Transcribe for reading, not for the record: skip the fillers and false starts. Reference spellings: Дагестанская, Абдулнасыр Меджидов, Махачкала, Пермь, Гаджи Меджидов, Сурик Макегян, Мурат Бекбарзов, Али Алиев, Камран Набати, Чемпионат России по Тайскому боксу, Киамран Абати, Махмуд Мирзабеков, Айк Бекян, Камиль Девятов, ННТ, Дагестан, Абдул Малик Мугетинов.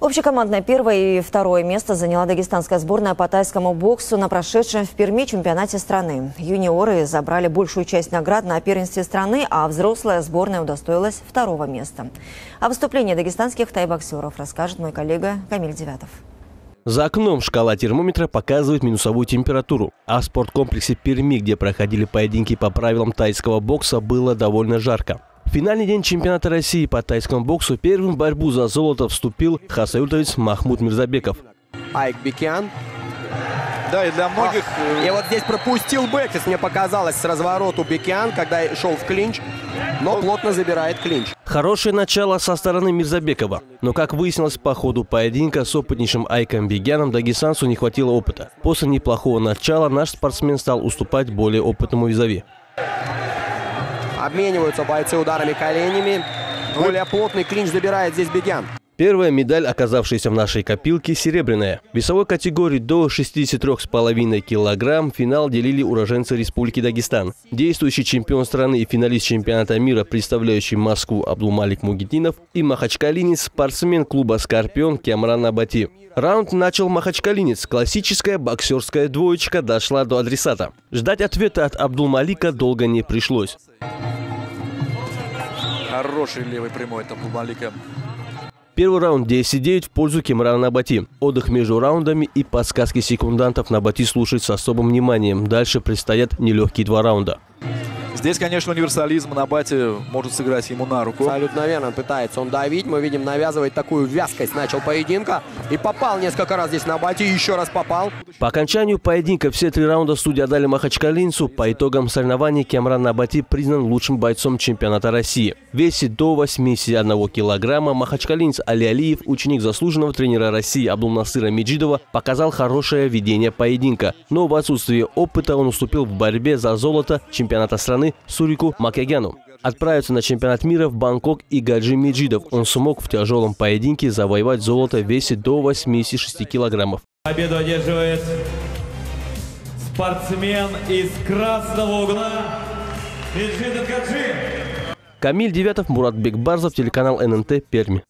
Общекомандное первое и второе место заняла дагестанская сборная по тайскому боксу на прошедшем в Перми чемпионате страны. Юниоры забрали большую часть наград на первенстве страны, а взрослая сборная удостоилась второго места. О выступлении дагестанских тайбоксеров расскажет мой коллега Камиль Девятов. За окном шкала термометра показывает минусовую температуру. А в спорткомплексе Перми, где проходили поединки по правилам тайского бокса, было довольно жарко. В финальный день чемпионата России по тайскому боксу первым в борьбу за золото вступил хасаютовец Махмуд Мирзабеков. Айк Бекян. Да, и для многих... И вот здесь пропустил бэк, если мне показалось, с развороту Бекян, когда шел в клинч, но плотно забирает клинч. Хорошее начало со стороны Мирзабекова. Но, как выяснилось, по ходу поединка с опытнейшим Айком Бекяном дагестанцу не хватило опыта. После неплохого начала наш спортсмен стал уступать более опытному визави. Обмениваются бойцы ударами коленями. Более плотный клинч забирает здесь Бекян. Первая медаль, оказавшаяся в нашей копилке, серебряная. В весовой категории до 63,5 килограмм финал делили уроженцы Республики Дагестан. Действующий чемпион страны и финалист чемпионата мира, представляющий Москву, Абдул Малик Мугетинов, и махачкалинец, спортсмен клуба «Скорпион» Киамран Абати. Раунд начал махачкалинец. Классическая боксерская двоечка дошла до адресата. Ждать ответа от Абдул Малика долго не пришлось. Хороший левый прямой от Абдул Малика. Первый раунд 10-9 в пользу Киамрана Абати. Отдых между раундами и подсказки секундантов Набати слушает с особым вниманием. Дальше предстоят нелегкие два раунда. Здесь, конечно, универсализм Набати может сыграть ему на руку. Абсолютно верно, он пытается давить. Мы видим, навязывает такую вязкость. Начал поединка и попал несколько раз здесь Набати, еще раз попал. По окончанию поединка все три раунда судьи отдали махачкалинцу. По итогам соревнований Киамран Набати признан лучшим бойцом чемпионата России. В весе до 81 килограмма махачкалинец Али Алиев, ученик заслуженного тренера России Абдулнасыра Меджидова, показал хорошее ведение поединка. Но в отсутствии опыта он уступил в борьбе за золото чемпионата страны Сурику Макегяну. Отправиться на чемпионат мира в Бангкок и Гаджи Меджидов. Он смог в тяжелом поединке завоевать золото в весе до 86 килограммов. Победу одерживает спортсмен из красного угла Меджидов Гаджи. Камиль Девятов, Мурат Бекбарзов, телеканал ННТ, Пермь.